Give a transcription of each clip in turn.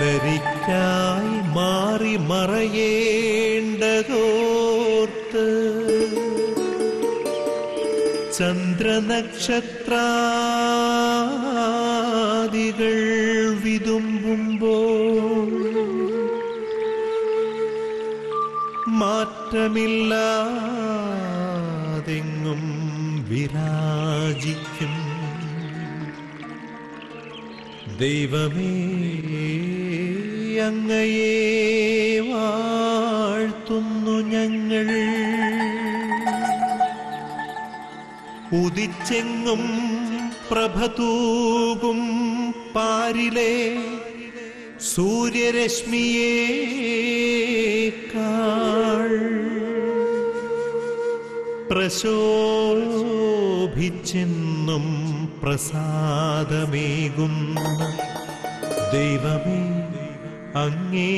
புலரிக்காய் மாறி மறையேண்டதோர்த்து சந்திர நட்சத்திராதிகள் விதும்பும்போல் மாற்றமில்லாதெங்கும் விராஜிக்கும் தெய்வமே അങ്ങയെ വാഴ്ത്തുന്നു ഞങ്ങൾ. ഉദിച്ചെങ്ങും പ്രഭതൂകും പാരിലെ സൂര്യരശ്മിയേക്കാൾ പ്രശോഭിച്ചെന്നും പ്രസാദമേകുന്ന ദൈവമേ അങ്ങേ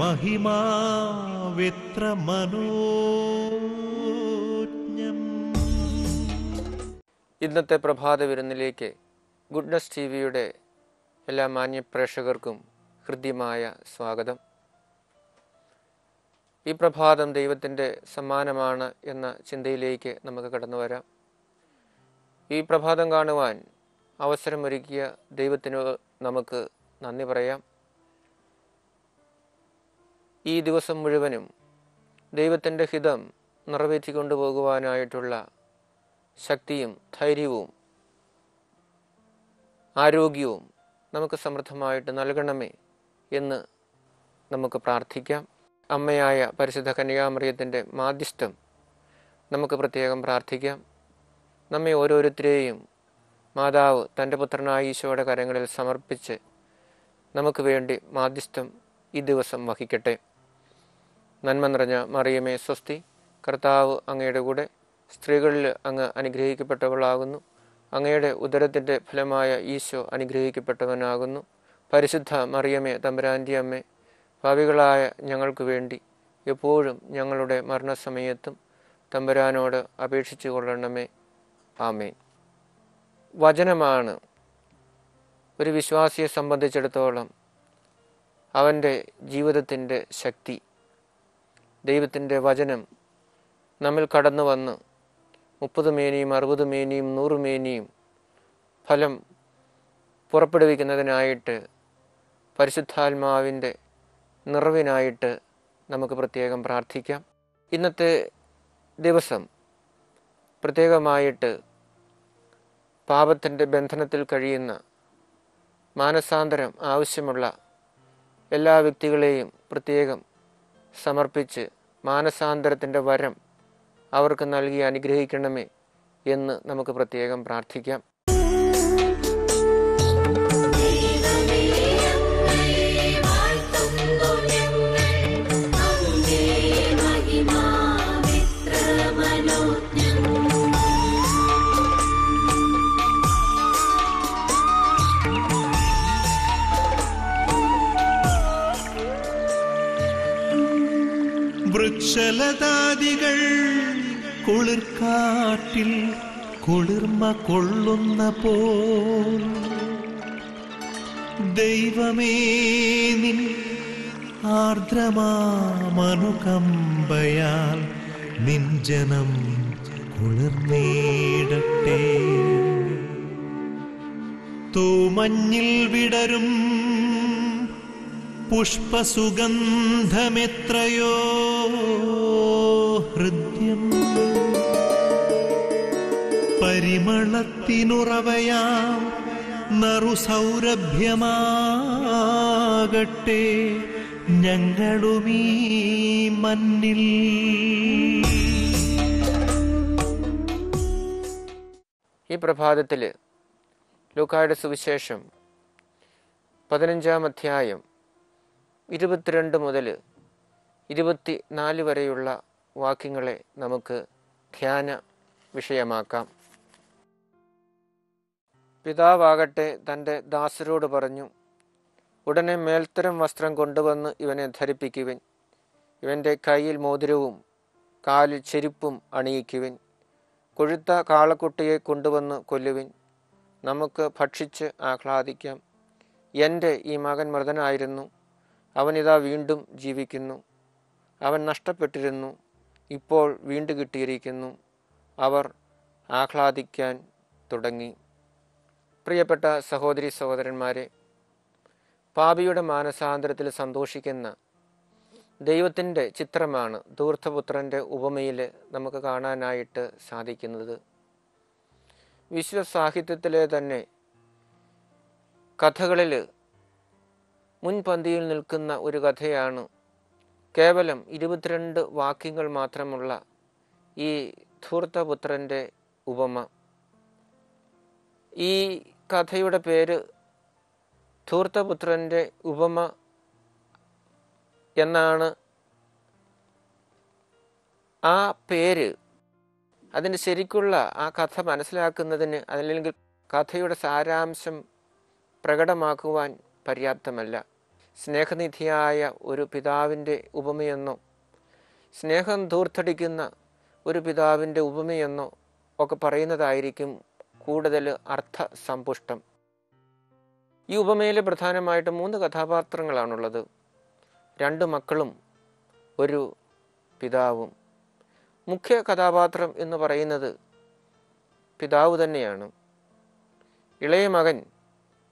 മഹിമാവെത്ര മനോജ്ഞം. ഇന്നത്തെ പ്രഭാത വിരുന്നിലേക്ക് ഗുഡ്നെസ് ടി വിയുടെ എല്ലാ മാന്യപ്രേക്ഷകർക്കും ഹൃദ്യമായ സ്വാഗതം. ഈ പ്രഭാതം ദൈവത്തിൻ്റെ സമ്മാനമാണ് എന്ന ചിന്തയിലേക്ക് നമുക്ക് കടന്നു വരാം. ഈ പ്രഭാതം കാണുവാൻ അവസരമൊരുക്കിയ ദൈവത്തിന് നമുക്ക് നന്ദി പറയാം. ഈ ദിവസം മുഴുവനും ദൈവത്തിൻ്റെ ഹിതം നിറവേറ്റിക്കൊണ്ടു പോകുവാനായിട്ടുള്ള ശക്തിയും ധൈര്യവും ആരോഗ്യവും നമുക്ക് സമൃദ്ധമായിട്ട് നൽകണമേ എന്ന് നമുക്ക് പ്രാർത്ഥിക്കാം. അമ്മയായ പരിശുദ്ധ കന്യാമറിയത്തിൻ്റെ മാധ്യസ്ഥം നമുക്ക് പ്രത്യേകം പ്രാർത്ഥിക്കാം. നമ്മെ ഓരോരുത്തരെയും മാതാവ് തൻ്റെ പുത്രനായ ഈശോയുടെ കരങ്ങളിൽ സമർപ്പിച്ച് നമുക്ക് വേണ്ടി മാധ്യസ്ഥം ഈ ദിവസം വഹിക്കട്ടെ. നന്മ നിറഞ്ഞ മറിയമേ സ്വസ്തി, കർത്താവ് അങ്ങയുടെ കൂടെ, സ്ത്രീകളിൽ അങ്ങ് അനുഗ്രഹിക്കപ്പെട്ടവളാകുന്നു, അങ്ങയുടെ ഉദരത്തിൻ്റെ ഫലമായ ഈശോ അനുഗ്രഹിക്കപ്പെട്ടവനാകുന്നു. പരിശുദ്ധ മറിയമേ തമ്പുരാൻ്റെ അമ്മേ, പാപികളായ ഞങ്ങൾക്ക് വേണ്ടി എപ്പോഴും ഞങ്ങളുടെ മരണസമയത്തും തമ്പുരാനോട് അപേക്ഷിച്ചു കൊള്ളണമേ. ആമേൻ. വചനമാണ് ഒരു വിശ്വാസിയെ സംബന്ധിച്ചിടത്തോളം അവൻ്റെ ജീവിതത്തിൻ്റെ ശക്തി. ദൈവത്തിൻ്റെ വചനം നമ്മിൽ കടന്നു വന്ന് 30 മേനിയും 60 മേനിയും 100 മേനിയും ഫലം പുറപ്പെടുവിക്കുന്നതിനായിട്ട് പരിശുദ്ധാത്മാവിൻ്റെ നിറവിനായിട്ട് നമുക്ക് പ്രത്യേകം പ്രാർത്ഥിക്കാം. ഇന്നത്തെ ദിവസം പ്രത്യേകമായിട്ട് പാപത്തിൻ്റെ ബന്ധനത്തിൽ കഴിയുന്ന മാനസാന്തരം ആവശ്യമുള്ള എല്ലാ വ്യക്തികളെയും പ്രത്യേകം സമർപ്പിച്ച് മാനസാന്തരത്തിൻ്റെ വരം അവർക്ക് നൽകി അനുഗ്രഹിക്കണമേ എന്ന് നമുക്ക് പ്രത്യേകം പ്രാർത്ഥിക്കാം. വൃക്ഷലതാദികൾ കുളിർക്കാട്ടിൽ കുളിർമ കൊള്ളുന്ന പോൽ ദൈവമേ നിൻ ആർദ്രമാമനുകമ്പയാൽ നിൻ ജനം കുളിർന്നേടട്ടെ. തൂമഞ്ഞിൽ വിടരും പുഷ്പസുഗന്ധമെത്രയോ ഹൃദ്യം, പരിമളത്തിനുറവയാം നറുസൗരഭ്യമാകട്ടെ ഞങ്ങളുമീ മണ്ണിൽ. ഈ പ്രഭാതത്തിൽ ലൂക്കായുടെ സുവിശേഷം 15-ാം അധ്യായം 22 മുതൽ 24 വരെയുള്ള വാക്യങ്ങളെ നമുക്ക് ധ്യാന വിഷയമാക്കാം. പിതാവാകട്ടെ തൻ്റെ ദാസരോട് പറഞ്ഞു, ഉടനെ മേൽത്തരം വസ്ത്രം കൊണ്ടുവന്ന് ഇവനെ ധരിപ്പിക്കുവിൻ, ഇവൻ്റെ കയ്യിൽ മോതിരവും കാലിൽ ചെരുപ്പും അണിയിക്കുവിൻ, കൊഴുത്ത കാളക്കുട്ടിയെ കൊണ്ടുവന്ന് കൊല്ലുവിൻ, നമുക്ക് ഭക്ഷിച്ച് ആഹ്ലാദിക്കാം. എൻ്റെ ഈ മകൻ മൃതനായിരുന്നു, അവനിതാ വീണ്ടും ജീവിക്കുന്നു. അവൻ നഷ്ടപ്പെട്ടിരുന്നു, ഇപ്പോൾ വീണ്ടും കിട്ടിയിരിക്കുന്നു. അവർ ആഹ്ലാദിക്കാൻ തുടങ്ങി. പ്രിയപ്പെട്ട സഹോദരി സഹോദരന്മാരെ, പാപിയുടെ മാനസാന്തരത്തിൽ സന്തോഷിക്കുന്ന ദൈവത്തിൻ്റെ ചിത്രമാണ് ധൂർത്തപുത്രൻ്റെ ഉപമയിൽ നമുക്ക് കാണാനായിട്ട് സാധിക്കുന്നത്. വിശ്വസാഹിത്യത്തിലെ തന്നെ കഥകളിൽ മുൻപന്തിയിൽ നിൽക്കുന്ന ഒരു കഥയാണ് കേവലം 22 വാക്യങ്ങൾ മാത്രമുള്ള ഈ ധൂർത്തപുത്രൻ്റെ ഉപമ. ഈ കഥയുടെ പേര് ധൂർത്തപുത്രൻ്റെ ഉപമ എന്നാണ്. ആ പേര് അതിൻ്റെ ശരിക്കുള്ള ആ കഥ മനസ്സിലാക്കുന്നതിന്, അല്ലെങ്കിൽ കഥയുടെ സാരാംശം പ്രകടമാക്കുവാൻ പര്യാപ്തമല്ല. സ്നേഹനിധിയായ ഒരു പിതാവിൻ്റെ ഉപമയെന്നോ സ്നേഹം ധൂർത്തടിക്കുന്ന ഒരു പിതാവിൻ്റെ ഉപമയെന്നോ ഒക്കെ പറയുന്നതായിരിക്കും കൂടുതൽ അർത്ഥസമ്പുഷ്ടം. ഈ ഉപമയിൽ പ്രധാനമായിട്ട് 3 കഥാപാത്രങ്ങളാണുള്ളത്. 2 മക്കളും ഒരു പിതാവും. മുഖ്യ കഥാപാത്രം എന്ന് പറയുന്നത് പിതാവ് തന്നെയാണ്. ഇളയ മകൻ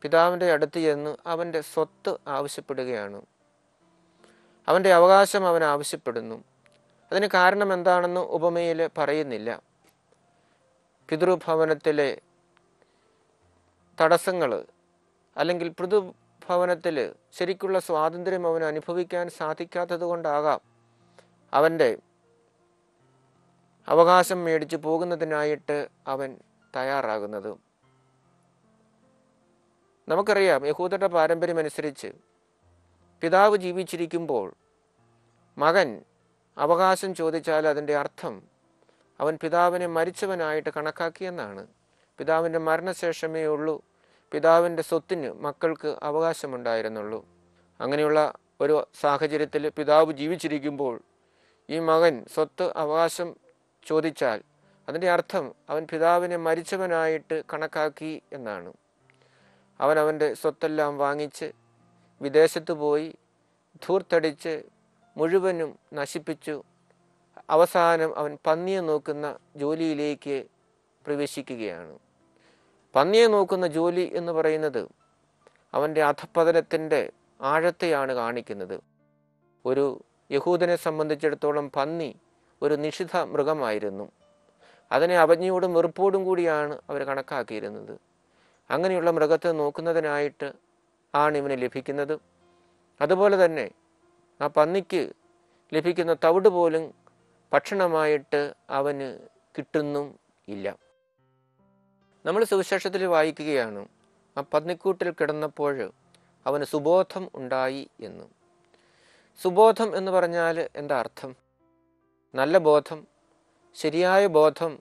പിതാവിൻ്റെ അടുത്ത് ചെന്ന് അവൻ്റെ സ്വത്ത് ആവശ്യപ്പെടുകയാണ്. അവൻ്റെ അവകാശം അവൻ ആവശ്യപ്പെടുന്നു. അതിന് കാരണം എന്താണെന്ന് ഉപമയിൽ പറയുന്നില്ല. പിതൃഭവനത്തിലെ തടസ്സങ്ങൾ, അല്ലെങ്കിൽ പിതൃഭവനത്തിൽ ശരിക്കുള്ള സ്വാതന്ത്ര്യം അവന് അനുഭവിക്കാൻ സാധിക്കാത്തത് കൊണ്ടാകാം അവൻ്റെ അവകാശം മേടിച്ച് പോകുന്നതിനായിട്ട് അവൻ തയ്യാറാകുന്നത്. നമുക്കറിയാം, യഹൂദരുടെ പാരമ്പര്യമനുസരിച്ച് പിതാവ് ജീവിച്ചിരിക്കുമ്പോൾ മകൻ അവകാശം ചോദിച്ചാൽ അതിൻ്റെ അർത്ഥം അവൻ പിതാവിനെ മരിച്ചവനായിട്ട് കണക്കാക്കിയെന്നാണ്. പിതാവിൻ്റെ മരണശേഷമേ ഉള്ളൂ പിതാവിൻ്റെ സ്വത്തിന് മക്കൾക്ക് അവകാശമുണ്ടായിരുന്നുള്ളൂ. അങ്ങനെയുള്ള ഒരു സാഹചര്യത്തിൽ പിതാവ് ജീവിച്ചിരിക്കുമ്പോൾ ഈ മകൻ സ്വത്ത് അവകാശം ചോദിച്ചാൽ അതിൻ്റെ അർത്ഥം അവൻ പിതാവിനെ മരിച്ചവനായിട്ട് കണക്കാക്കി എന്നാണ്. അവൻ അവൻ്റെ സ്വത്തെല്ലാം വാങ്ങിച്ച് വിദേശത്ത് പോയി ധൂർത്തടിച്ച് മുഴുവനും നശിപ്പിച്ചു. അവസാനം അവൻ പന്നിയെ നോക്കുന്ന ജോലിയിലേക്ക് പ്രവേശിക്കുകയാണ്. പന്നിയെ നോക്കുന്ന ജോലി എന്ന് പറയുന്നത് അവൻ്റെ അധപ്പതനത്തിൻ്റെ ആഴത്തെയാണ് കാണിക്കുന്നത്. ഒരു യഹൂദനെ സംബന്ധിച്ചിടത്തോളം പന്നി ഒരു നിഷിദ്ധ മൃഗമായിരുന്നു. അതിനെ അവജ്ഞയോടും വെറുപ്പോടും കൂടിയാണ് അവർ കണക്കാക്കിയിരുന്നത്. അങ്ങനെയുള്ള മൃഗത്തെ നോക്കുന്നതിനായിട്ട് ആണ് ഇവന് ലഭിക്കുന്നത്. അതുപോലെ തന്നെ ആ പന്നിക്ക് ലഭിക്കുന്ന തവിട് പോലും ഭക്ഷണമായിട്ട് അവന് കിട്ടുന്നും ഇല്ല. നമ്മൾ സുവിശേഷത്തിൽ വായിക്കുകയാണ്, ആ പന്നിക്കൂട്ടിൽ കിടന്നപ്പോൾ അവന് സുബോധം ഉണ്ടായി എന്ന്. സുബോധം എന്ന് പറഞ്ഞാൽ എന്താ അർത്ഥം? നല്ല ബോധം, ശരിയായ ബോധം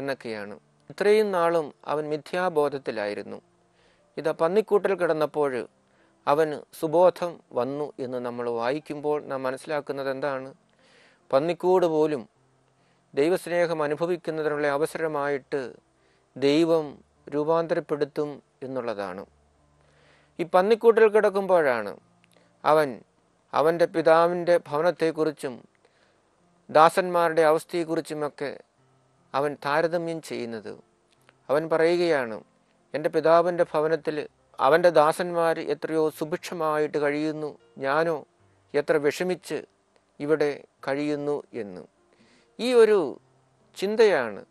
എന്നൊക്കെയാണ്. ഇത്രയും നാളും അവൻ മിഥ്യാബോധത്തിലായിരുന്നു. ഇതാ പന്നിക്കൂട്ടിൽ കിടന്നപ്പോൾ അവന് സുബോധം വന്നു എന്ന് നമ്മൾ വായിക്കുമ്പോൾ നാം മനസ്സിലാക്കുന്നത് എന്താണ്? പന്നിക്കൂട് പോലും ദൈവസ്നേഹം അനുഭവിക്കുന്നതിനുള്ള അവസരമായിട്ട് ദൈവം രൂപാന്തരപ്പെടുത്തും എന്നുള്ളതാണ്. ഈ പന്നിക്കൂട്ടിൽ കിടക്കുമ്പോഴാണ് അവൻ അവൻ്റെ പിതാവിൻ്റെ ഭവനത്തെക്കുറിച്ചും ദാസന്മാരുടെ അവസ്ഥയെക്കുറിച്ചുമൊക്കെ അവൻ താരതമ്യം ചെയ്യുന്നത്. അവൻ പറയുകയാണ്, എൻ്റെ പിതാവിൻ്റെ ഭവനത്തിൽ അവൻ്റെ ദാസന്മാർ എത്രയോ സുഭിക്ഷമായിട്ട് കഴിയുന്നു, ഞാനോ എത്ര വിഷമിച്ച് ഇവിടെ കഴിയുന്നു എന്ന്. ഈ ഒരു ചിന്തയാണ്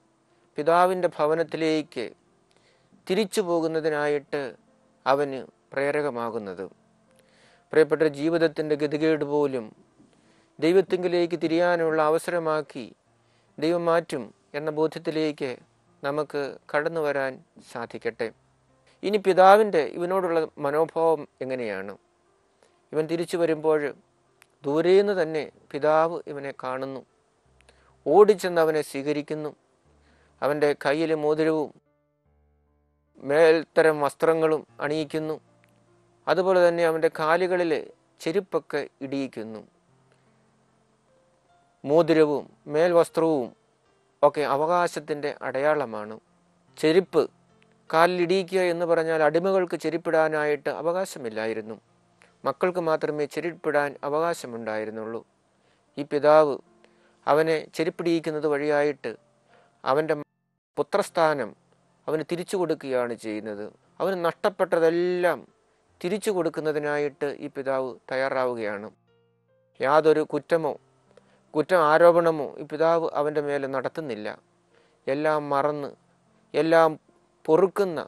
പിതാവിൻ്റെ ഭവനത്തിലേക്ക് തിരിച്ചു പോകുന്നതിനായിട്ട് അവന് പ്രേരകമാകുന്നത്. പ്രിയപ്പെട്ട, ജീവിതത്തിൻ്റെ ഗതികേട് പോലും ദൈവത്തിങ്കിലേക്ക് തിരിയാനുള്ള അവസരമാക്കി ദൈവം മാറ്റും എന്ന ബോധ്യത്തിലേക്ക് നമുക്ക് കടന്നു വരാൻ സാധിക്കട്ടെ. ഇനി പിതാവിൻ്റെ ഇവനോടുള്ള മനോഭാവം എങ്ങനെയാണ്? ഇവൻ തിരിച്ചു വരുമ്പോൾ ദൂരേന്ന് തന്നെ പിതാവ് ഇവനെ കാണുന്നു, ഓടിച്ചെന്ന് അവനെ സ്വീകരിക്കുന്നു. അവൻ്റെ കയ്യിലെ മോതിരവും മേൽത്തരം വസ്ത്രങ്ങളും അണിയിക്കുന്നു. അതുപോലെ തന്നെ അവൻ്റെ കാലുകളിൽ ചെരുപ്പൊക്കെ ഇടിയിക്കുന്നു. മോതിരവും മേൽവസ്ത്രവും ഒക്കെ അവകാശത്തിൻ്റെ അടയാളമാണ്. ചെരുപ്പ് കാലിലിടിക്കുക എന്ന് പറഞ്ഞാൽ അടിമകൾക്ക് ചെരുപ്പിടാനായിട്ട് അവകാശമില്ലായിരുന്നു. മക്കൾക്ക് മാത്രമേ ചെരിപ്പിടാൻ അവകാശമുണ്ടായിരുന്നുള്ളൂ. ഈ പിതാവ് അവനെ ചെരിപ്പിടിയിക്കുന്നത് വഴിയായിട്ട് അവൻ്റെ പുത്രസ്ഥാനം അവന് തിരിച്ചു കൊടുക്കുകയാണ് ചെയ്യുന്നത്. അവന് നഷ്ടപ്പെട്ടതെല്ലാം തിരിച്ചു കൊടുക്കുന്നതിനായിട്ട് ഈ പിതാവ് തയ്യാറാവുകയാണ്. യാതൊരു കുറ്റാരോപണമോ ഈ പിതാവ് അവൻ്റെ മേലെ നടത്തുന്നില്ല. എല്ലാം മറന്ന് എല്ലാം പൊറുക്കുന്ന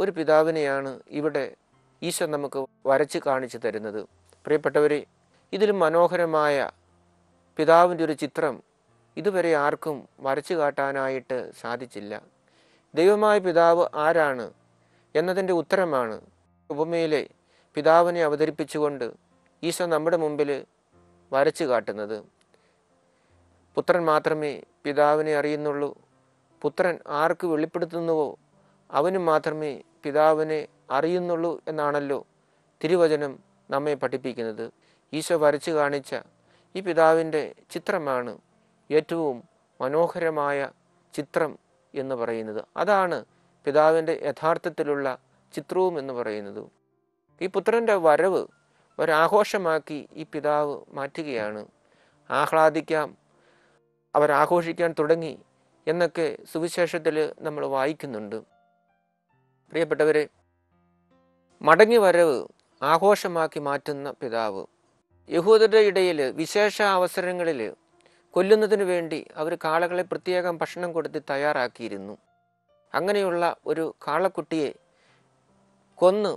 ഒരു പിതാവിനെയാണ് ഇവിടെ ഈശോ നമുക്ക് വരച്ച് കാണിച്ചു തരുന്നത്. പ്രിയപ്പെട്ടവരെ, ഇതിലും മനോഹരമായ പിതാവിൻ്റെ ഒരു ചിത്രം ഇതുവരെ ആർക്കും വരച്ചു കാട്ടാനായിട്ട് സാധിച്ചില്ല. ദൈവമായ പിതാവ് ആരാണ് എന്നതിൻ്റെ ഉത്തരമാണ് ഉപമയിലെ പിതാവിനെ അവതരിപ്പിച്ചുകൊണ്ട് ഈശോ നമ്മുടെ മുമ്പിൽ വരച്ചു കാട്ടുന്നത്. പുത്രൻ മാത്രമേ പിതാവിനെ അറിയുന്നുള്ളൂ. പുത്രൻ ആർക്ക് വെളിപ്പെടുത്തുന്നുവോ അവന് മാത്രമേ പിതാവിനെ അറിയുന്നുള്ളൂ എന്നാണല്ലോ തിരുവചനം നമ്മെ പഠിപ്പിക്കുന്നത്. ഈശോ വരച്ചു കാണിച്ച ഈ പിതാവിൻ്റെ ചിത്രമാണ് ഏറ്റവും മനോഹരമായ ചിത്രം എന്ന് പറയുന്നത്. അതാണ് പിതാവിൻ്റെ യഥാർത്ഥത്തിലുള്ള ചിത്രവും എന്ന് പറയുന്നത്. ഈ പുത്രൻ്റെ വരവ് ഒരാഘോഷമാക്കി ഈ പിതാവ് മാറ്റുകയാണ്. ആഹ്ലാദിക്കാം, അവരാഘോഷിക്കാൻ തുടങ്ങി എന്നൊക്കെ സുവിശേഷത്തിൽ നമ്മൾ വായിക്കുന്നുണ്ട്. പ്രിയപ്പെട്ടവരെ, മടങ്ങി വരവ് ആഘോഷമാക്കി മാറ്റുന്ന പിതാവ് യഹൂദരുടെ ഇടയിൽ വിശേഷ അവസരങ്ങളിൽ കൊല്ലുന്നതിനു വേണ്ടി അവർ കാളകളെ പ്രത്യേകം ഭക്ഷണം കൊടുത്ത് തയ്യാറാക്കിയിരുന്നു. അങ്ങനെയുള്ള ഒരു കാളക്കുട്ടിയെ കൊന്ന്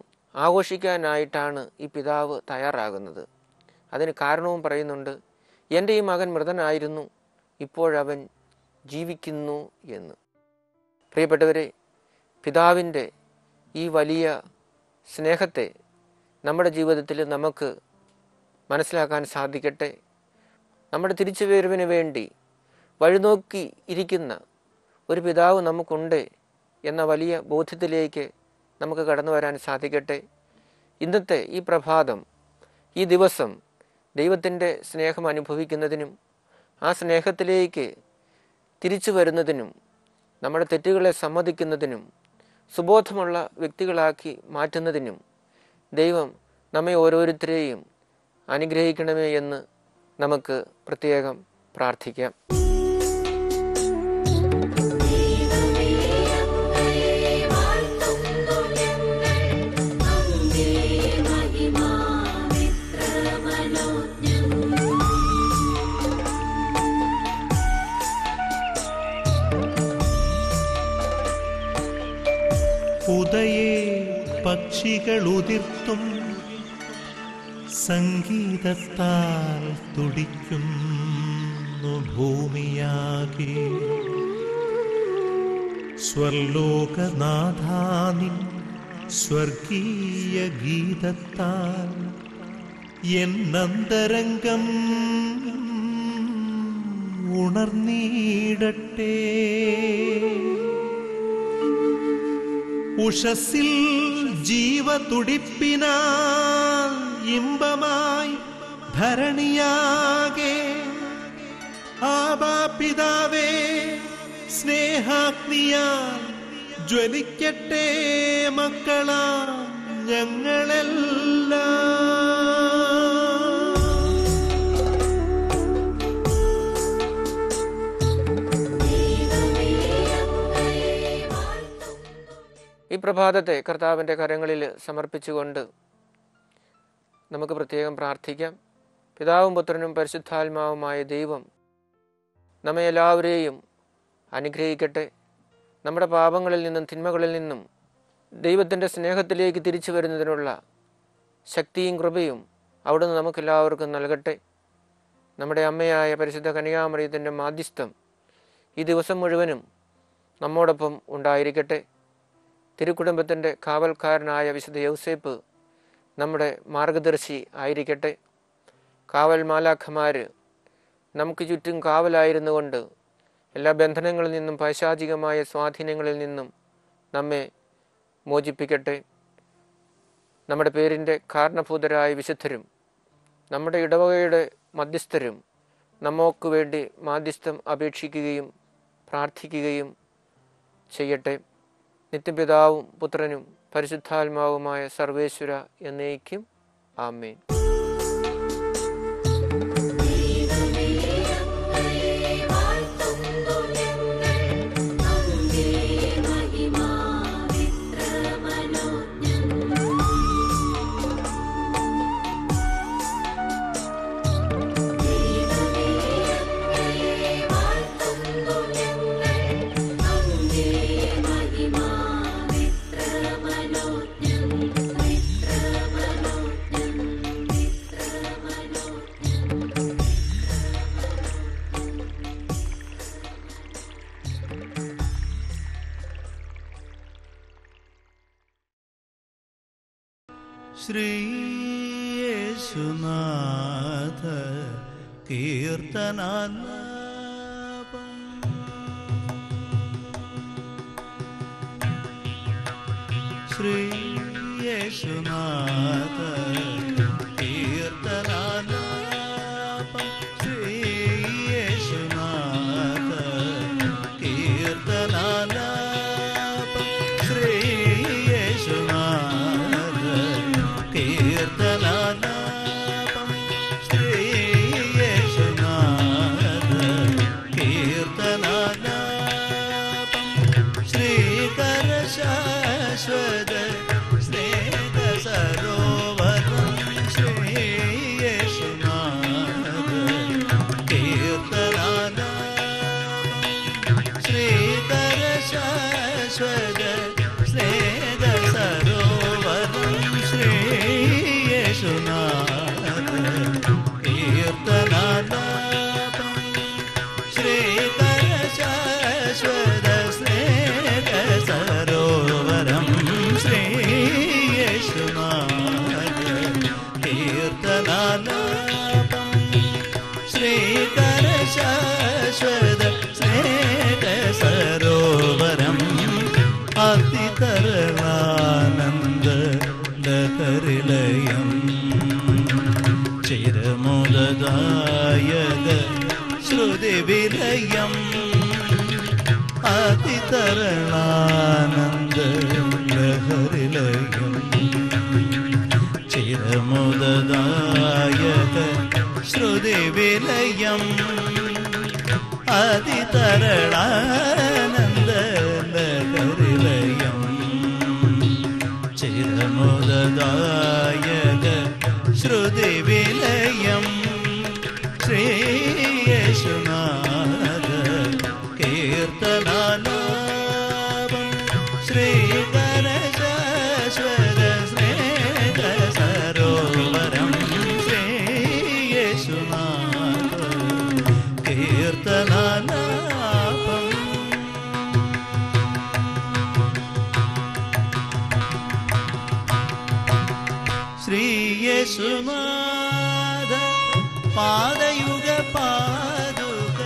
ആഘോഷിക്കാനായിട്ടാണ് ഈ പിതാവ് തയ്യാറാകുന്നത്. അതിന് കാരണവും പറയുന്നുണ്ട്. എൻ്റെ ഈ മകൻ മൃതനായിരുന്നു, ഇപ്പോഴവൻ ജീവിക്കുന്നു എന്ന്. പ്രിയപ്പെട്ടവരെ, പിതാവിൻ്റെ ഈ വലിയ സ്നേഹത്തെ നമ്മുടെ ജീവിതത്തിൽ നമുക്ക് മനസ്സിലാക്കാൻ സാധിക്കട്ടെ. നമ്മുടെ തിരിച്ചുവരവിന് വേണ്ടി വഴിനോക്കി ഇരിക്കുന്ന ഒരു പിതാവ് നമുക്കുണ്ട് എന്ന വലിയ ബോധ്യത്തിലേക്ക് നമുക്ക് കടന്നു വരാൻ സാധിക്കട്ടെ. ഇന്നത്തെ ഈ പ്രഭാതം, ഈ ദിവസം ദൈവത്തിൻ്റെ സ്നേഹം അനുഭവിക്കുന്നതിനും ആ സ്നേഹത്തിലേക്ക് തിരിച്ചു വരുന്നതിനും നമ്മുടെ തെറ്റുകളെ സമ്മതിക്കുന്നതിനും സുബോധമുള്ള വ്യക്തികളാക്കി മാറ്റുന്നതിനും ദൈവം നമ്മെ ഓരോരുത്തരെയും അനുഗ്രഹിക്കണമേ എന്ന് നമുക്ക് പ്രത്യേകം പ്രാർത്ഥിക്കാം. ഉദയേ പക്ഷികളുതിർത്തും സംഗീതത്താൽ തുടിക്കുന്നു ഭൂമിയാകെ. സ്വർലോകനാഥാനിൻ സ്വർഗീയ ഗീതത്താൽ എന്നന്തരംഗം ഉണർന്നീടട്ടെ. ഉഷസ്സിൽ ജീവതുടിപ്പിനാൽ ഇമ്പമായി ധരണിയാകെ ആബാപിതാവേ സ്നേഹാഗ്നിയാൽ ജ്വലിക്കട്ടെ മക്കളാ ഞങ്ങളെല്ലാം. ഈ പ്രഭാതത്തെ കർത്താവിൻ്റെ കരങ്ങളിൽ സമർപ്പിച്ചുകൊണ്ട് നമുക്ക് പ്രത്യേകം പ്രാർത്ഥിക്കാം. പിതാവും പുത്രനും പരിശുദ്ധാത്മാവുമായ ദൈവം നമ്മെ എല്ലാവരെയും അനുഗ്രഹിക്കട്ടെ. നമ്മുടെ പാപങ്ങളിൽ നിന്നും തിന്മകളിൽ നിന്നും ദൈവത്തിൻ്റെ സ്നേഹത്തിലേക്ക് തിരിച്ചു വരുന്നതിനുള്ള ശക്തിയും കൃപയും അവിടുന്ന് നമുക്കെല്ലാവർക്കും നൽകട്ടെ. നമ്മുടെ അമ്മയായ പരിശുദ്ധ കന്യാമറിയത്തിൻ്റെ മാധ്യസ്ഥം ഈ ദിവസം മുഴുവനും നമ്മോടൊപ്പം ഉണ്ടായിരിക്കട്ടെ. തിരുക്കുടുംബത്തിൻ്റെ കാവൽക്കാരനായ വിശുദ്ധ യൗസേപ്പ് നമ്മുടെ മാർഗദർശി ആയിരിക്കട്ടെ. കാവൽ മാലാഖമാർ നമുക്ക് ചുറ്റും കാവലായിരുന്നു കൊണ്ട് എല്ലാ ബന്ധനങ്ങളിൽ നിന്നും പൈശാചികമായ സ്വാധീനങ്ങളിൽ നിന്നും നമ്മെ മോചിപ്പിക്കട്ടെ. നമ്മുടെ പേരിൻ്റെ കാരണഭൂതരായ വിശുദ്ധരും നമ്മുടെ ഇടവകയുടെ മധ്യസ്ഥരും നമുക്ക് വേണ്ടി മാധ്യസ്ഥം അപേക്ഷിക്കുകയും പ്രാർത്ഥിക്കുകയും ചെയ്യട്ടെ. നിത്യപിതാവും പുത്രനും പരിശുദ്ധാത്മാവുമായ സർവേശ്വര എന്നേക്കും ஆமீன். ஸ்ரீ இயேசுநாத கீர்த்தனாலாபம். ஸ்ரீ இயேசுநாத கீர்த்தனாலாபம். ஸ்ரீ இயேசுநாத கீர்த்தனாலாபம். ஸ்ரீ இயேசுநாத கீர்த்தனாலாபம். ஸ்ரீ இயேசுநாத கீர்த்தனாலாபம். ஸ்ரீகர சாஸ்வத ஸ்நேக சரோவரம். ஸ்ரீ இயேசுநாத கீர்த்தனாலாபம். ஸ்ரீகர சாஸ்வத ஸ்நேக சரோவரம். இயேசுநாத கீர்த்தனாலாபம். ஸ்ரீகர சாஸ்வத ஸ்நேக சரோவரம். ஸ்ரீ இயேசுநாத கீர்த்தனாலாபம். ஸ்ரீகர சாஸ்வத ஸ்நேக சரோவரம். அதிதரளானந்த கரிலயம் சிரமுலதாயக ஸ்ருதி விலயம். அதிதரளானந்த கரிலயம் சிரமுலதாயக ஸ்ருதி விலயம். அதிதரளானந்த கரிலயம் சிரமுலதாயக ஸ்ருதி விலயம். ஸ்ரீ இயேசுநாத கீர்த்தனாலாபம். ஸ்ரீகர சாஸ்வத ஸ்நேக சரோவரம். ஸ்ரீ இயேசுநாத கீர்த்தனாலாபம். ஸ்ரீ இயேசுநாத பாதயுக பாதுக.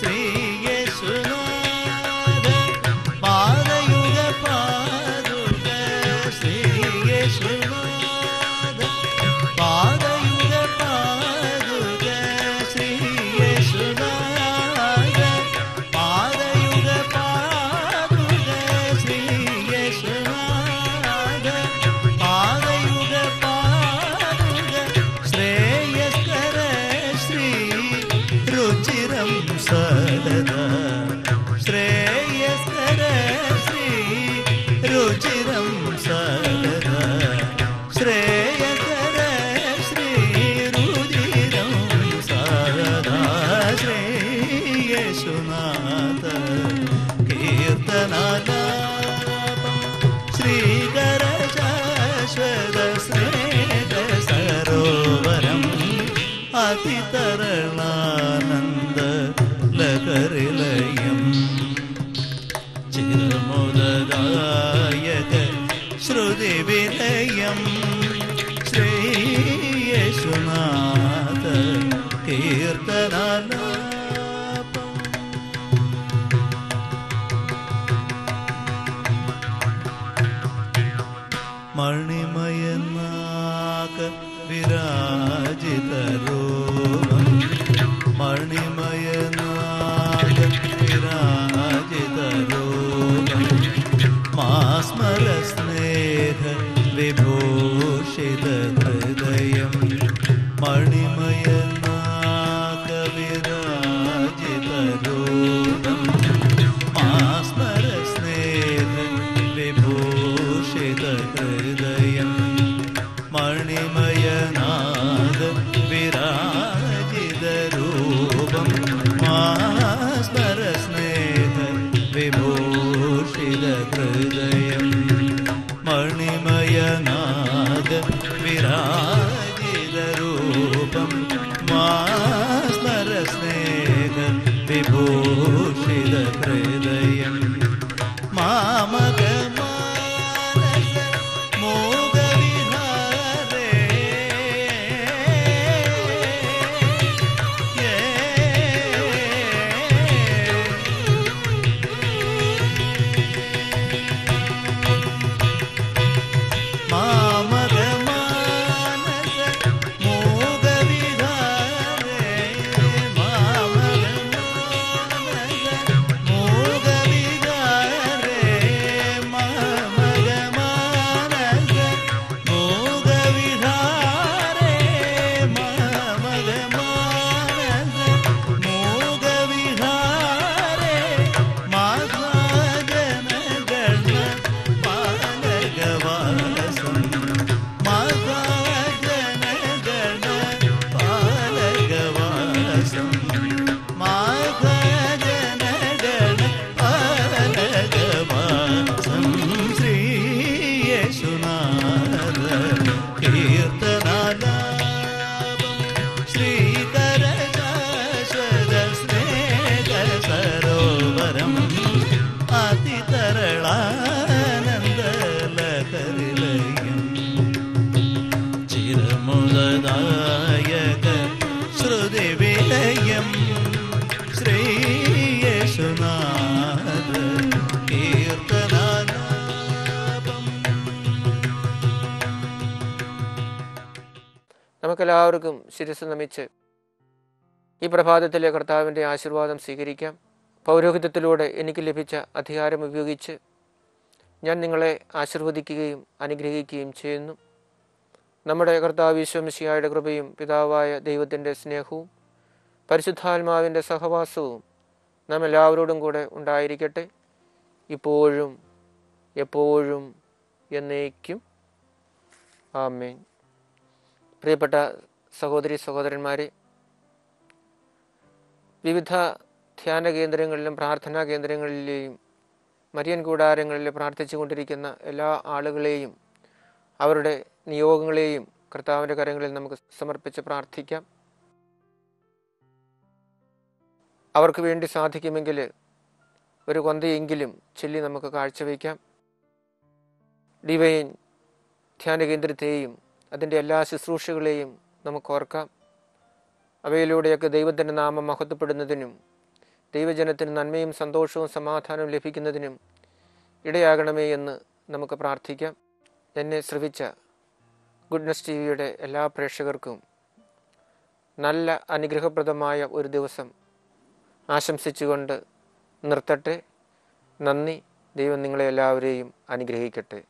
ஸ்ரீ இயேசுநாத பாதயுக பாதுக. ஸ்ரீ இயேசுநாத பாதயுக பாதுக. ஸ்ரீ இயேசுநாத பாதயுக பாதுக. ஸ்ரீ இயேசுநாத பாதயுக பாதுக. ஸ்ரேயஸ்கர ஸ்ரீ ருச்சிரம் சலதா. ஸ்ரேயஸ்கர ஸ்ரீ ருச்சிரம் சலதா. ஸ்ரேயகர ஸ்ரீ ருதிரம் சரதா. ஸ்ரீ இயேசுநாத கீர்த்தனாலாபம். ஸ்ரீகர சாஸ்வத ஸ்நேக சரோவரம். அதிதரளானந்த லகரிலயம் சிரமுலதாயக ஸ்ருதி விலயம். ஸ்ரீ இயேசுநாத கீர்த்தனாலாபம். மணிமயனாக விராஜித ரூபம் பூஷித ஹிருதயம் மாமக மானச மோக விஹாரே നമുക്കെല്ലാവർക്കും ശിരസ് നമിച്ച് ഈ പ്രഭാതത്തിലെ കർത്താവിൻ്റെ ആശീർവാദം സ്വീകരിക്കാം. പൗരോഹിതത്തിലൂടെ എനിക്ക് ലഭിച്ച അധികാരം ഉപയോഗിച്ച് ഞാൻ നിങ്ങളെ ആശീർവദിക്കുകയും അനുഗ്രഹിക്കുകയും ചെയ്യുന്നു. നമ്മുടെ കർത്താവ് യേശു മിശിഹായുടെ കൃപയും പിതാവായ ദൈവത്തിൻ്റെ സ്നേഹവും പരിശുദ്ധാത്മാവിൻ്റെ സഹവാസവും നാം എല്ലാവരോടും കൂടെ ഉണ്ടായിരിക്കട്ടെ, ഇപ്പോഴും എപ്പോഴും എന്നേക്കും. ആമേൻ. പ്രിയപ്പെട്ട സഹോദരി സഹോദരന്മാരെ, വിവിധ ധ്യാന കേന്ദ്രങ്ങളിലും പ്രാർത്ഥനാ കേന്ദ്രങ്ങളിലെയും മരിയൻ കൂടാരങ്ങളിൽ പ്രാർത്ഥിച്ചു കൊണ്ടിരിക്കുന്ന എല്ലാ ആളുകളെയും അവരുടെ നിയോഗങ്ങളെയും കർത്താവിൻ്റെ കരങ്ങളിൽ നമുക്ക് സമർപ്പിച്ച് പ്രാർത്ഥിക്കാം. അവർക്ക് വേണ്ടി സാധിക്കുമെങ്കിൽ ഒരു കൊന്തയെങ്കിലും ചൊല്ലി നമുക്ക് കാഴ്ചവെക്കാം. ഡിവൈൻ ധ്യാന കേന്ദ്രത്തെയും അതിൻ്റെ എല്ലാ ശുശ്രൂഷകളെയും നമുക്ക് ഓർക്കാം. അവയിലൂടെയൊക്കെ ദൈവത്തിൻ്റെ നാമം മഹത്വപ്പെടുന്നതിനും ദൈവജനത്തിന് നന്മയും സന്തോഷവും സമാധാനവും ലഭിക്കുന്നതിനും ഇടയാകണമേ എന്ന് നമുക്ക് പ്രാർത്ഥിക്കാം. എന്നെ ശ്രവിച്ച ഗുഡ്നെസ് ടി വിയുടെ എല്ലാ പ്രേക്ഷകർക്കും നല്ല അനുഗ്രഹപ്രദമായ ഒരു ദിവസം ആശംസിച്ചുകൊണ്ട് നിർത്തട്ടെ. നന്ദി. ദൈവം നിങ്ങളെ എല്ലാവരെയും അനുഗ്രഹിക്കട്ടെ.